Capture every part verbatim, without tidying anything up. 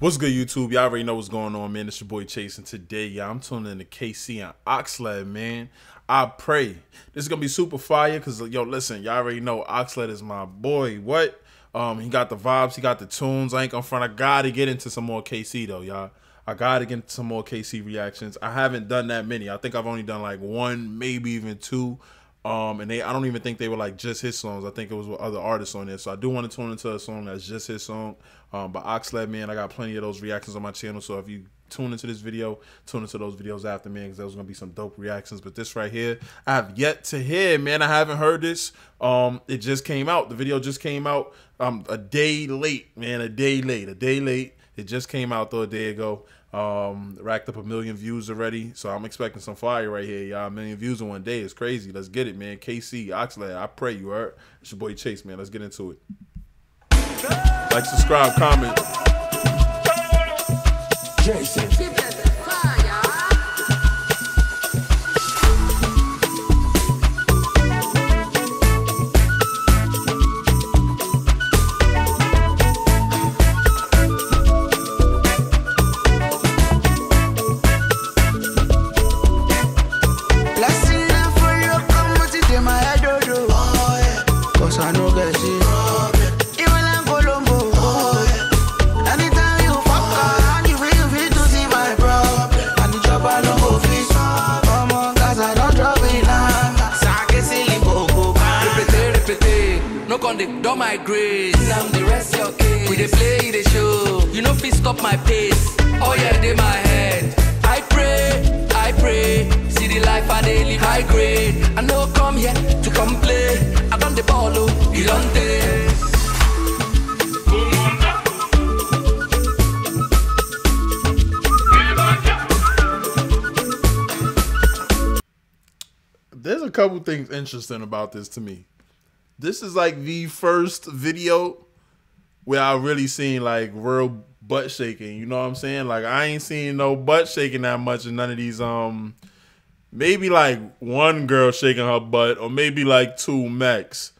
What's good, YouTube? Y'all already know what's going on, man. It's your boy Chase, and today, y'all, I'm tuning in to KCee and Oxlade, man. I pray this is gonna be super fire, cause yo, listen, y'all already know Oxlade is my boy. What? Um, he got the vibes, he got the tunes. I ain't gonna front. I gotta get into some more KCee though, y'all. I gotta get into some more KCee reactions. I haven't done that many. I think I've only done like one, maybe even two. Um, and they, I don't even think they were like just his songs. I think it was with other artists on there. So I do want to tune into a song that's just his song. Um, but Oxlade, man, I got plenty of those reactions on my channel. So if you tune into this video, tune into those videos after, man, because there's going to be some dope reactions. But this right here, I have yet to hear, man. I haven't heard this. Um, it just came out. The video just came out um, a day late, man, a day late, a day late. It just came out though a day ago. Um, racked up a million views already. So I'm expecting some fire right here, y'all. A million views in one day is crazy. Let's get it, man. KCee, Oxlade, I pray you heard. It's your boy Chase, man. Let's get into it. Like, subscribe, comment. Jason. Don't migrate. Now the rest your case. We dey play the show. You know fist up my pace. Oh yeah, they my head. I pray, I pray. See the life I dey live high grade. I no come here to complain. I done the ball, oh, you don't take. There's a couple things interesting about this to me. This is like the first video where I really seen like real butt shaking. You know what I'm saying? Like, I ain't seen no butt shaking that much in none of these. Um, maybe like one girl shaking her butt, or maybe like two max.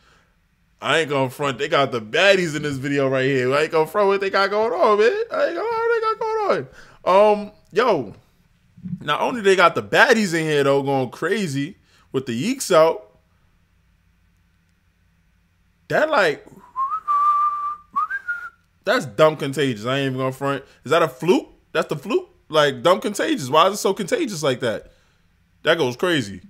I ain't gonna front. They got the baddies in this video right here. I ain't gonna front what they got going on, man. I ain't gonna what they got going on. Um, yo, not only they got the baddies in here though, going crazy with the yeeks out. That like, that's dumb contagious. I ain't even gonna front. Is that a fluke? That's the fluke? Like, dumb contagious. Why is it so contagious like that? That goes crazy.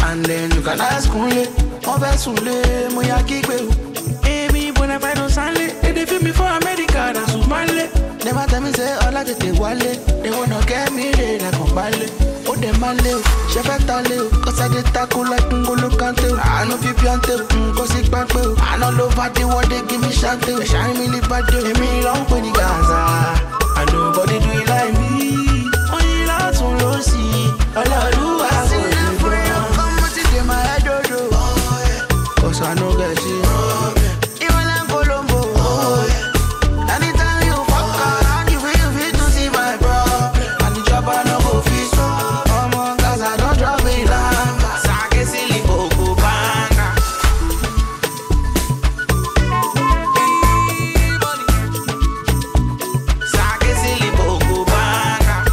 And then you can ask me, Sunday, my when I find on they feel me for America, that's never tell me say all I get they wale. They wanna get me, they like on ballet. Oh, they my little, she cause I get taco like Ngolo Kante. I know people on tail, cause it back well. I know love at the world, they give me shanty. They shine me the bad deal, they me long for the Gaza. And nobody do it like me. Only that's all I see. All I do. I know that she wrong. Even in Colombo, oh yeah. Anytime you fuck around, you feel free to see my bro. And the job I know go fish up. Come on, cause I don't drop me long. So I can see the Boko Banga. So I can see the Boko Banga.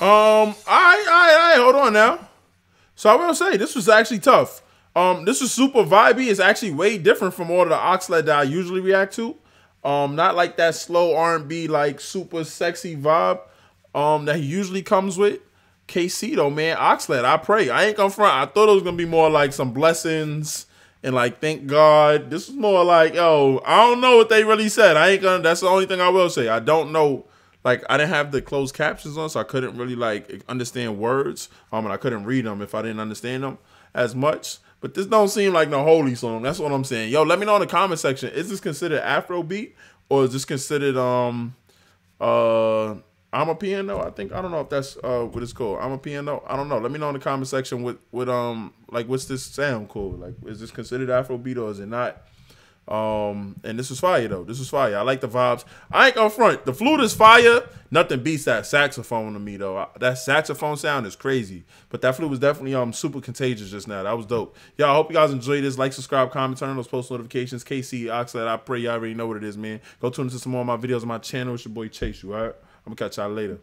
Um, I, I, I, hold on now. So I will say this was actually tough. Um, this was super vibey. It's actually way different from all of the Oxlade that I usually react to. Um, not like that slow R and B, like super sexy vibe, um, that he usually comes with. KCee though, man, Oxlade, I pray. I ain't gonna front. I thought it was gonna be more like some blessings and like thank God. This is more like, yo, I don't know what they really said. I ain't gonna. That's the only thing I will say. I don't know. like I didn't have the closed captions on, so I couldn't really like understand words. Um, and I couldn't read them if I didn't understand them as much. But this don't seem like no holy song. That's what I'm saying. Yo, let me know in the comment section. Is this considered Afrobeat or is this considered um uh I'm a piano? I think I don't know if that's uh what it's called. I'm a piano. I don't know. Let me know in the comment section with with um like what's this sound called? Like is this considered Afrobeat or is it not? Um and this was fire though. This was fire. I like the vibes. I ain't gonna front. The flute is fire. Nothing beats that saxophone to me though. I, that saxophone sound is crazy. But that flute was definitely um super contagious just now. That was dope. Y'all, I hope you guys enjoyed this. Like, subscribe, comment, turn on those post notifications. K C E, Oxlade. I pray y'all already know what it is, man. Go tune into some more of my videos on my channel. It's your boy Chase You. All right, I'm gonna catch y'all later.